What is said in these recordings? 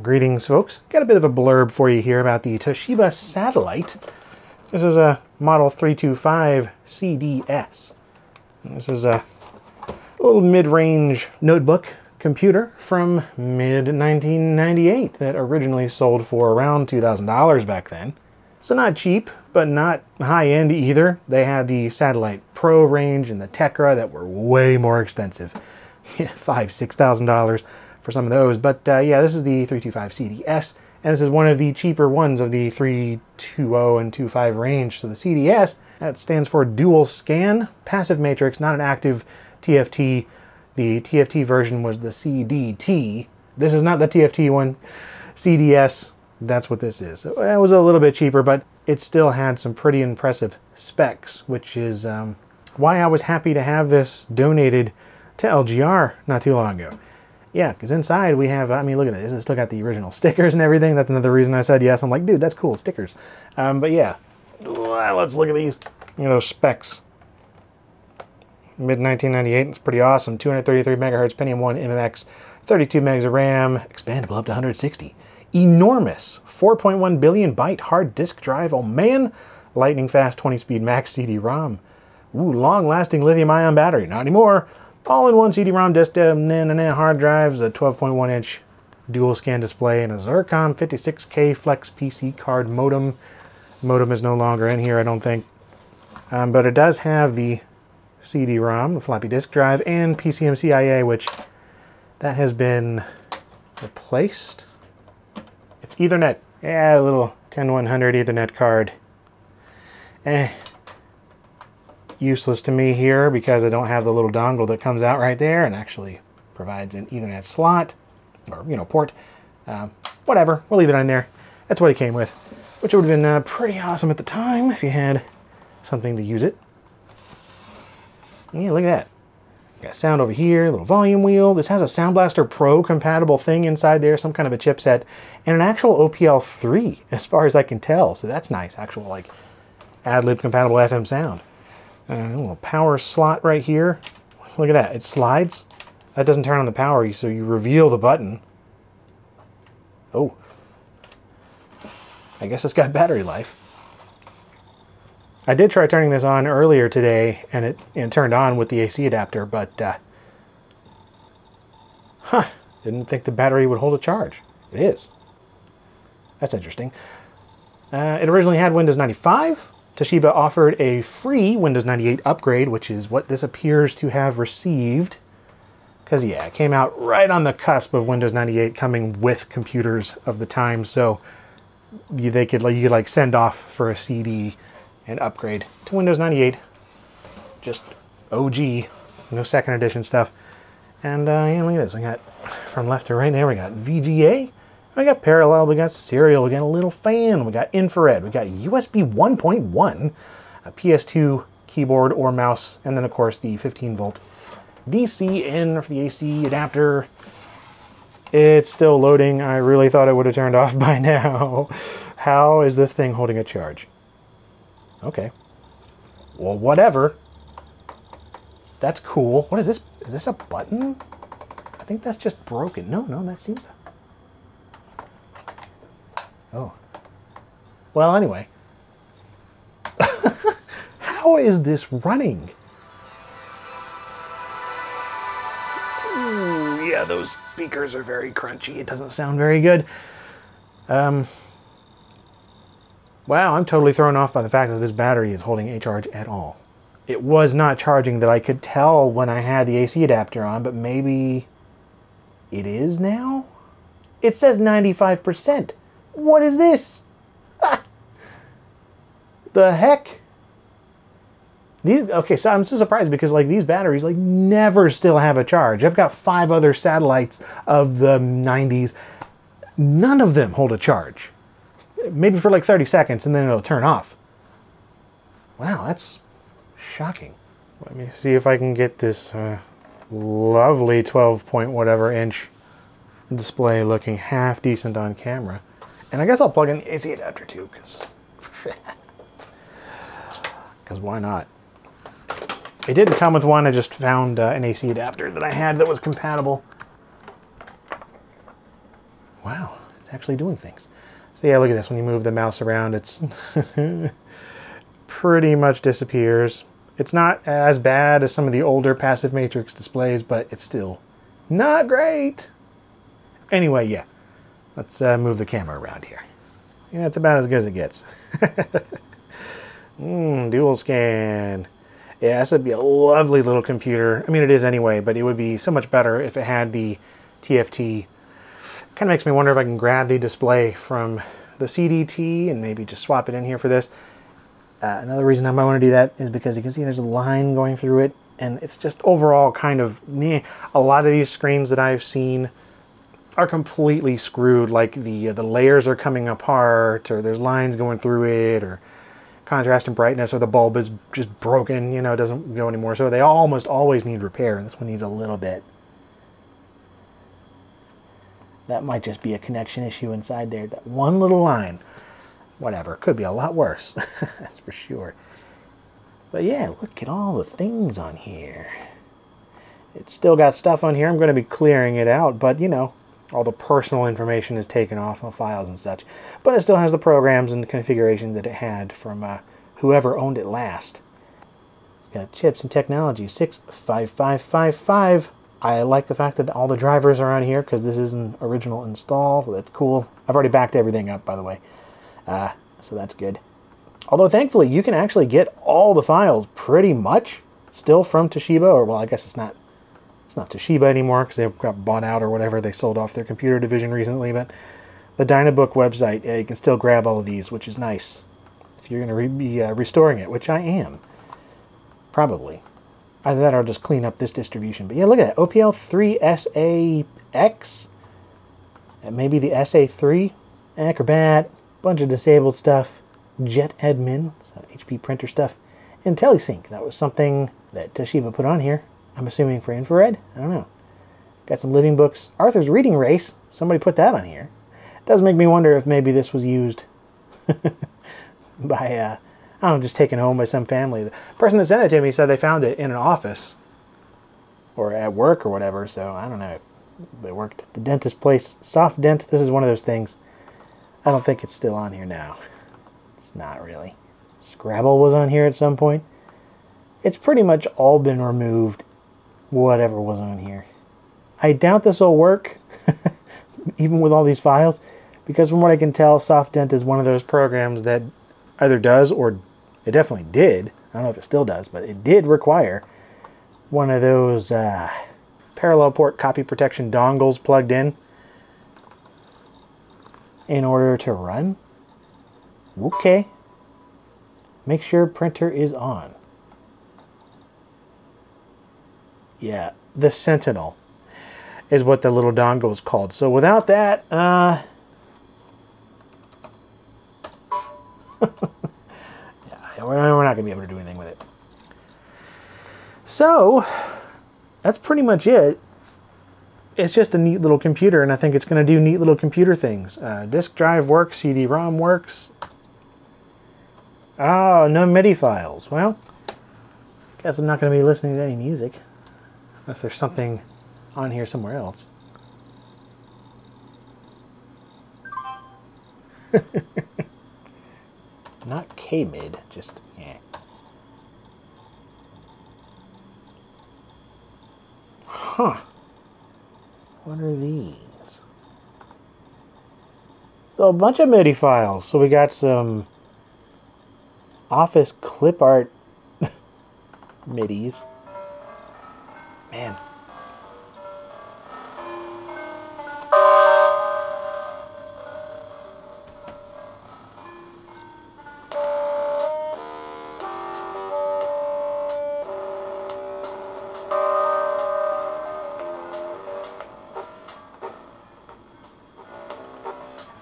Greetings, folks. Got a bit of a blurb for you here about the Toshiba Satellite. This is a Model 325 CDS. This is a little mid-range notebook computer from mid-1998 that originally sold for around $2,000 back then. So not cheap, but not high-end either. They had the Satellite Pro range and the Tecra that were way more expensive. $5,000, $6,000. For some of those, but yeah, this is the 325 CDS, and this is one of the cheaper ones of the 320 and 25 range. So the CDS, that stands for dual scan, passive matrix, not an active TFT. The TFT version was the CDT. This is not the TFT one. CDS, that's what this is. So it was a little bit cheaper, but it still had some pretty impressive specs, which is why I was happy to have this donated to LGR not too long ago. Yeah, because inside we have, I mean, look at it. It's still got the original stickers and everything. That's another reason I said yes. I'm like, dude, that's cool, stickers. But yeah, let's look at these, you know, specs. Mid-1998, it's pretty awesome. 233 megahertz, Pentium-1 MMX, 32 megs of RAM, expandable up to 160. Enormous, 4.1 billion byte hard disk drive. Oh man, lightning fast 20-speed max CD-ROM. Ooh, long-lasting lithium-ion battery. Not anymore. All-in-one CD-ROM disk, hard drives, a 12.1-inch dual-scan display, and a Xircom 56K Flex PC card modem. Modem is no longer in here, I don't think. But it does have the CD-ROM, the floppy disk drive, and PCMCIA, which that has been replaced. It's Ethernet. Yeah, a little 10100 Ethernet card. Useless to me here because I don't have the little dongle that comes out right there and actually provides an Ethernet slot or, you know, port. Whatever, we'll leave it on there. That's what it came with, which would have been pretty awesome at the time if you had something to use it. Yeah, look at that. Got sound over here, little volume wheel. This has a Sound Blaster Pro compatible thing inside there, some kind of a chipset, and an actual OPL3 as far as I can tell. So that's nice, actual like ad-lib compatible FM sound. A little power slot right here. Look at that, it slides. That doesn't turn on the power, so you reveal the button. Oh. I guess it's got battery life. I did try turning this on earlier today, and it turned on with the AC adapter, but... didn't think the battery would hold a charge. It is. That's interesting. It originally had Windows 95. Toshiba offered a free Windows 98 upgrade, which is what this appears to have received. Because, yeah, it came out right on the cusp of Windows 98 coming with computers of the time, so they could, like, you could like send off for a CD and upgrade to Windows 98. Just OG, no second edition stuff. And yeah, look at this. We got from left to right there, we got VGA. We got parallel, we got serial, we got a little fan, we got infrared, we got USB 1.1, a PS2 keyboard or mouse, and then of course the 15-volt DC in for the AC adapter. It's still loading. I really thought it would have turned off by now. How is this thing holding a charge? Okay. Well, whatever. That's cool. What is this? Is this a button? I think that's just broken. No, that seems... Oh. Well, anyway. How is this running? Ooh, yeah, those speakers are very crunchy. It doesn't sound very good. Wow, I'm totally thrown off by the fact that this battery is holding a charge at all. It was not charging that I could tell when I had the AC adapter on, but maybe it is now? It says 95%. What is this? The heck? These, okay, so I'm so surprised because like these batteries like never still have a charge. I've got 5 other satellites of the 90s. None of them hold a charge. Maybe for like 30 seconds and then it'll turn off. Wow, that's shocking. Let me see if I can get this lovely 12-point-whatever-inch display looking half-decent on camera. And I guess I'll plug in the AC adapter too, because why not? It didn't come with one, I just found an AC adapter that I had that was compatible. wow, it's actually doing things. So yeah, look at this. When you move the mouse around, it's pretty much disappears. It's not as bad as some of the older passive matrix displays, but it's still not great. Anyway, yeah, let's move the camera around here. Yeah, it's about as good as it gets. Dual scan. Yeah, this would be a lovely little computer. I mean, it is anyway, but it would be so much better if it had the TFT. Kind of makes me wonder if I can grab the display from the CDT and maybe just swap it in here for this. Another reason I might want to do that is because you can see there's a line going through it, and it's just overall kind of meh. A lot of these screens that I've seen are completely screwed, like the layers are coming apart, or there's lines going through it, or contrast and brightness, or the bulb is just broken, you know, it doesn't go anymore. So they almost always need repair, and this one needs a little bit. That might just be a connection issue inside there. That one little line, whatever, could be a lot worse, that's for sure. But yeah, look at all the things on here. It's still got stuff on here. I'm going to be clearing it out, but you know, all the personal information is taken off on files and such, but it still has the programs and the configuration that it had from whoever owned it last. It's got chips and technology, 65555. I like the fact that all the drivers are on here because this is an original install, so that's cool. I've already backed everything up, by the way, so that's good. Although thankfully you can actually get all the files pretty much still from Toshiba, or well, I guess it's not. It's not Toshiba anymore because they got bought out or whatever. They sold off their computer division recently, but the DynaBook website, you can still grab all of these, which is nice if you're going to be restoring it, which I am, probably. Either that or I'll just clean up this distribution. But yeah, look at that. OPL3-SA3, and maybe the SA3, Acrobat, bunch of disabled stuff, Jet Admin, so HP printer stuff, IntelliSync. That was something that Toshiba put on here. I'm assuming for infrared? I don't know. Got some living books. Arthur's Reading Race. Somebody put that on here. It does make me wonder if maybe this was used by, I don't know, just taken home by some family. The person that sent it to me said they found it in an office or at work or whatever, so I don't know. They worked at the dentist place. SoftDent. This is one of those things. I don't think it's still on here now. It's not really. Scrabble was on here at some point. It's pretty much all been removed. Whatever was on here. I doubt this will work, even with all these files, because from what I can tell, SoftDent is one of those programs that either does, or it definitely did, I don't know if it still does, but it did require one of those parallel port copy protection dongles plugged in order to run. Okay. Make sure printer is on. Yeah, the Sentinel is what the little dongle is called. So without that, yeah, we're not going to be able to do anything with it. So that's pretty much it. It's just a neat little computer, and I think it's going to do neat little computer things. Disk drive works, CD-ROM works. Oh, no MIDI files. Well, I guess I'm not going to be listening to any music. Unless there's something on here somewhere else. Not K-mid, just, yeah. Huh. What are these? So a bunch of MIDI files. So we got some Office clip art MIDIs. Man. I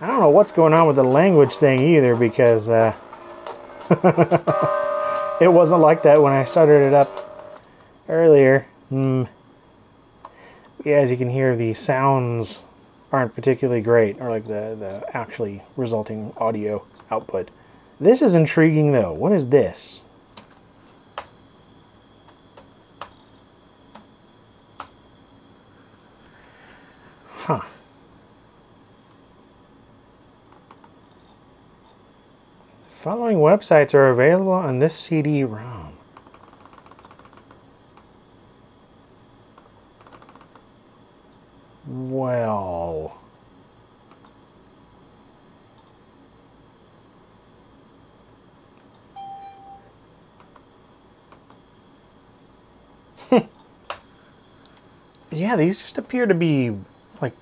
don't know what's going on with the language thing either, because it wasn't like that when I started it up earlier. Yeah, as you can hear, the sounds aren't particularly great, or like the actually resulting audio output. This is intriguing, though. What is this? Huh. following websites are available on this CD-ROM. Well... yeah, these just appear to be like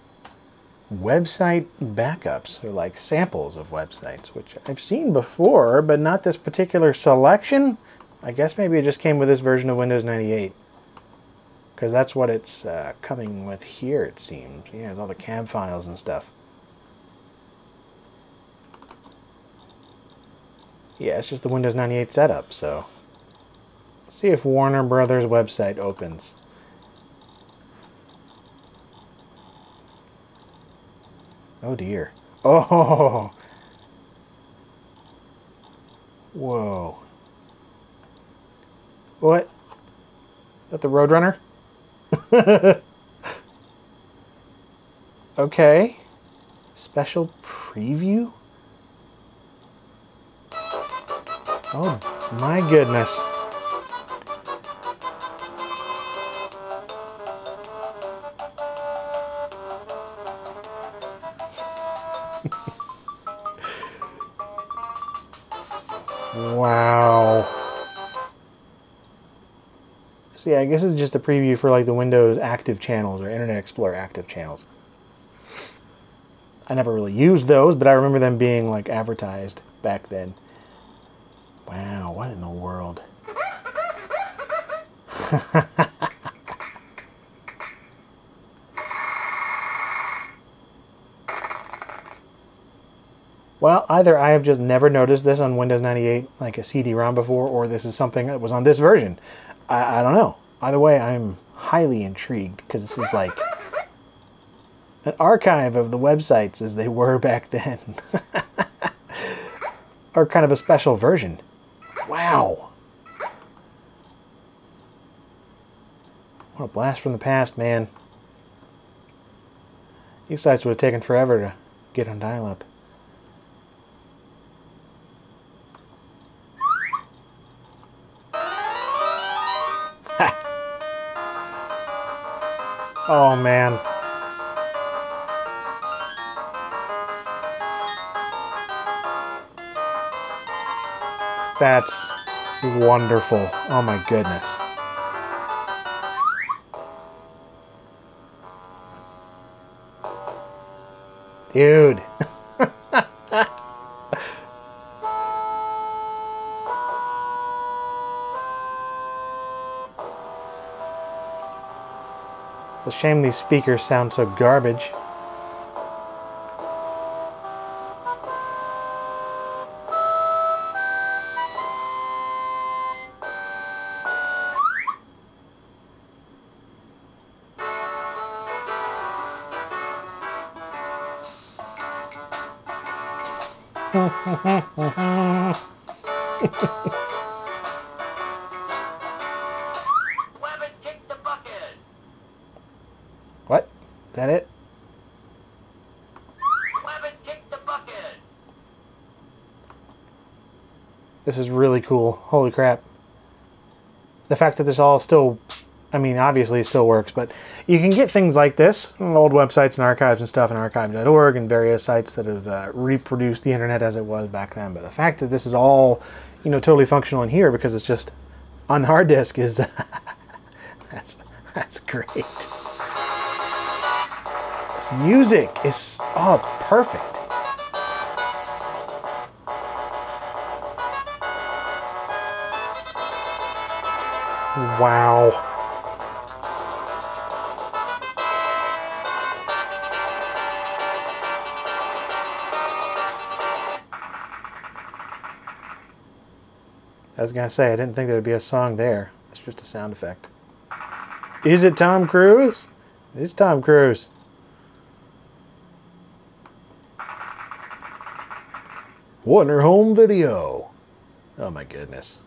website backups or like samples of websites, which I've seen before, but not this particular selection. I guess maybe it just came with this version of Windows 98. Because that's what it's coming with here, it seems. Yeah, all the cab files and stuff. Yeah, it's just the Windows 98 setup, so... Let's see if Warner Brothers website opens. Oh dear. Oh! Whoa. What? Is that the Roadrunner? Okay. Special preview? Oh my goodness. Wow. So yeah, I guess it's just a preview for like the Windows Active Channels or Internet Explorer Active Channels. I never really used those, but I remember them being like advertised back then. Wow, what in the world? Well, either I have just never noticed this on Windows 98, like a CD-ROM before, or this is something that was on this version. I don't know. Either way, I'm highly intrigued, because this is like an archive of the websites as they were back then. Or kind of a special version. Wow! What a blast from the past, man. These sites would have taken forever to get on dial-up. Oh, man. That's wonderful. Oh, my goodness. Dude. It's a shame these speakers sound so garbage. This is really cool. Holy crap. The fact that this all still, I mean, obviously it still works, but you can get things like this on old websites and archives and stuff, and archive.org and various sites that have reproduced the internet as it was back then. But the fact that this is all, you know, totally functional in here because it's just on the hard disk is, that's great. This music is, oh, it's perfect. Wow. I was going to say, I didn't think there would be a song there. It's just a sound effect. Is it Tom Cruise? It's Tom Cruise. Warner Home Video. Oh my goodness.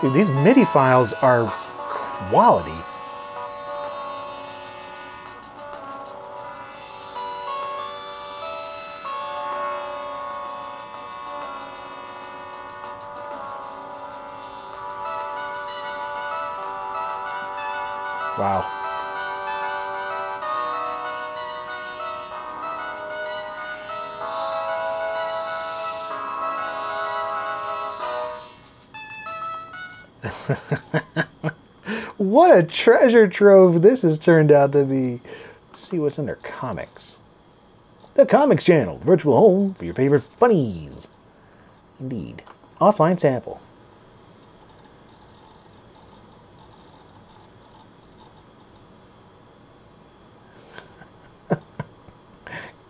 Dude, these MIDI files are quality. Wow. What a treasure trove this has turned out to be. Let's see what's under comics. The Comics Channel, the virtual home for your favorite funnies. Indeed. Offline sample.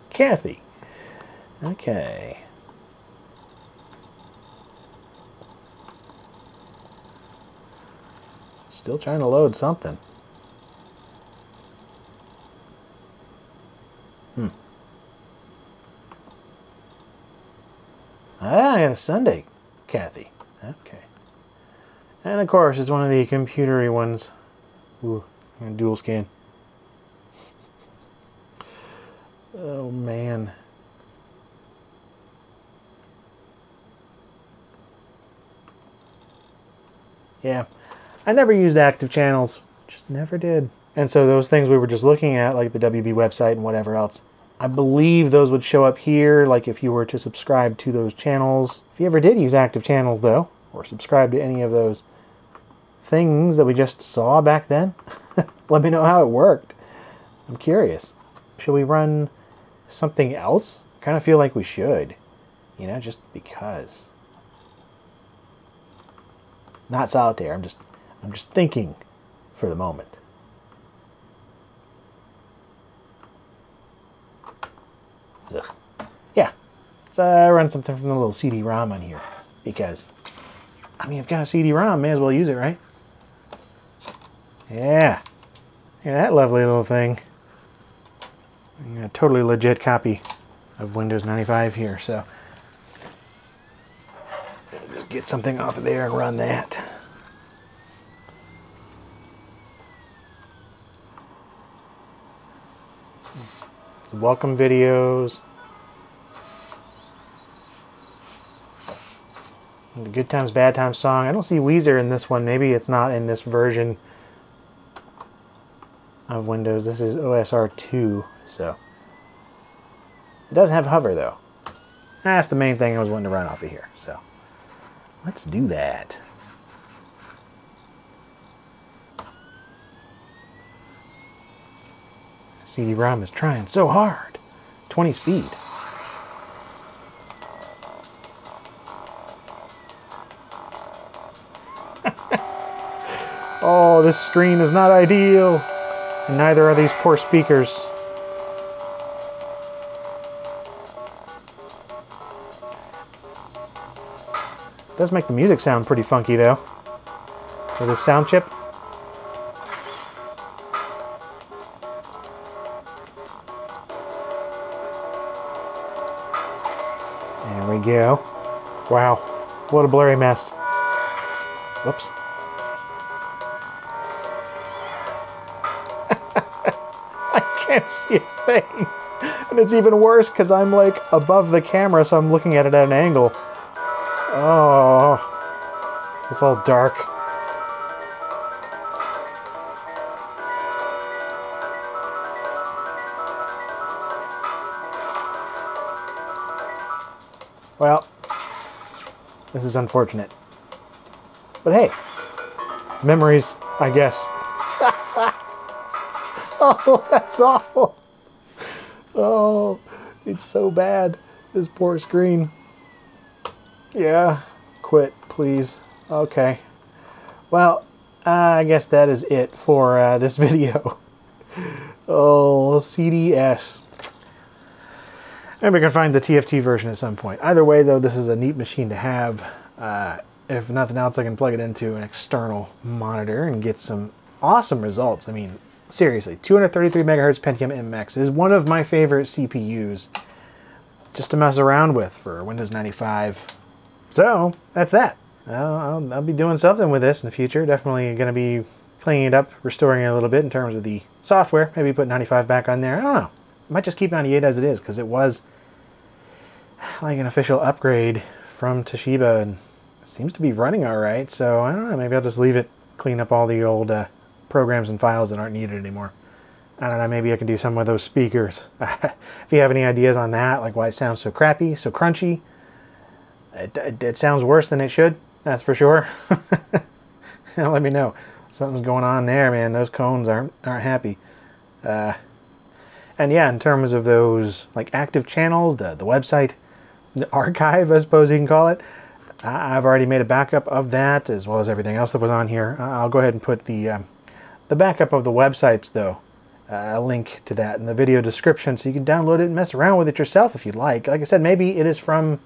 Kathy. Okay. Still trying to load something. Ah, I got a Sunday, Kathy. Okay. And of course, it's one of the computery ones. Ooh, and dual scan. Oh, man. Yeah. I never used Active Channels. Just never did. And so those things we were just looking at, like the WB website and whatever else, I believe those would show up here, like if you were to subscribe to those channels. If you ever did use Active Channels, though, or subscribe to any of those things that we just saw back then, let me know how it worked. I'm curious. Should we run something else? I kind of feel like we should, you know, just because. Not solitaire. I'm just thinking for the moment. Ugh. Yeah, let's run something from the little CD-ROM on here, because I mean, I've got a CD-ROM, may as well use it, right? Yeah, look at that lovely little thing. A totally legit copy of Windows 95 here, so just get something off of there and run that. So welcome videos. The Good Times, Bad Times song. I don't see Weezer in this one. Maybe it's not in this version of Windows. This is OSR2. So it does have hover, though. That's the main thing I was wanting to run off of here. So let's do that. CD-ROM is trying so hard. 20 speed. Oh, this screen is not ideal. And neither are these poor speakers. Does make the music sound pretty funky, though, with the sound chip. There we go. Wow, what a blurry mess. Whoops. I can't see a thing. And it's even worse because I'm like above the camera, so I'm looking at it at an angle. Oh, it's all dark. Well, this is unfortunate. But hey, memories, I guess. Oh, that's awful. Oh, it's so bad, this poor screen. Yeah, quit, please. Okay. Well, I guess that is it for this video. Oh, CDS. Maybe we can find the TFT version at some point. Either way, though, this is a neat machine to have. If nothing else, I can plug it into an external monitor and get some awesome results. I mean, seriously, 233 megahertz Pentium MMX is one of my favorite CPUs just to mess around with for Windows 95. So that's that. I'll be doing something with this in the future. Definitely going to be cleaning it up, restoring it a little bit in terms of the software. Maybe put 95 back on there. I don't know. I might just keep 98 as it is, because it was like an official upgrade from Toshiba and it seems to be running all right. So I don't know. Maybe I'll just leave it, clean up all the old programs and files that aren't needed anymore. I don't know, maybe I can do some of those speakers. If you have any ideas on that, like why it sounds so crappy, so crunchy. It sounds worse than it should, that's for sure. Let me know. Something's going on there, man. Those cones aren't happy. And yeah, in terms of those like active channels, the website, the archive, I suppose you can call it, I've already made a backup of that as well as everything else that was on here. I'll go ahead and put the backup of the websites, though. A link to that in the video description so you can download it and mess around with it yourself if you'd like. Like I said, maybe it is from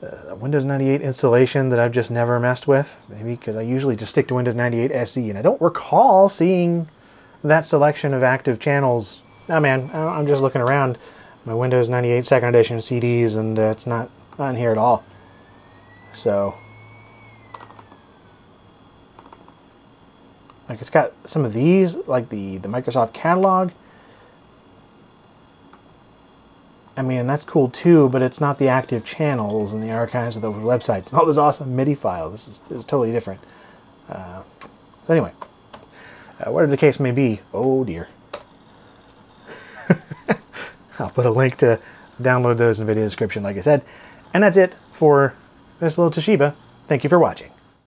a Windows 98 installation that I've just never messed with. Maybe because I usually just stick to Windows 98 SE and I don't recall seeing that selection of active channels. Oh man, I'm just looking around my Windows 98 second edition CDs and it's not on here at all. So, like it's got some of these, like the Microsoft catalog. I mean, that's cool too, but it's not the active channels and the archives of those websites. And all those awesome MIDI files. This is totally different. So anyway, whatever the case may be, oh dear. I'll put a link to download those in the video description, like I said. And that's it for this little Toshiba. Thank you for watching.